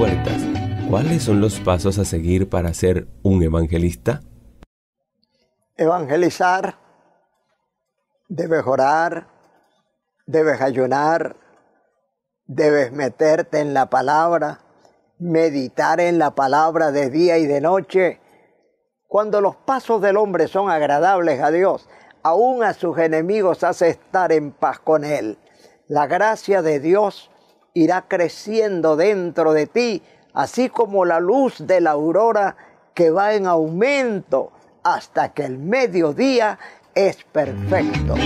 puertas. ¿Cuáles son los pasos a seguir para ser un evangelista? Evangelizar, debes orar, debes ayunar, debes meterte en la palabra, meditar en la palabra de día y de noche. Cuando los pasos del hombre son agradables a Dios, aún a sus enemigos hace estar en paz con él. La gracia de Dios irá creciendo dentro de ti, así como la luz de la aurora que va en aumento hasta que el mediodía es perfecto.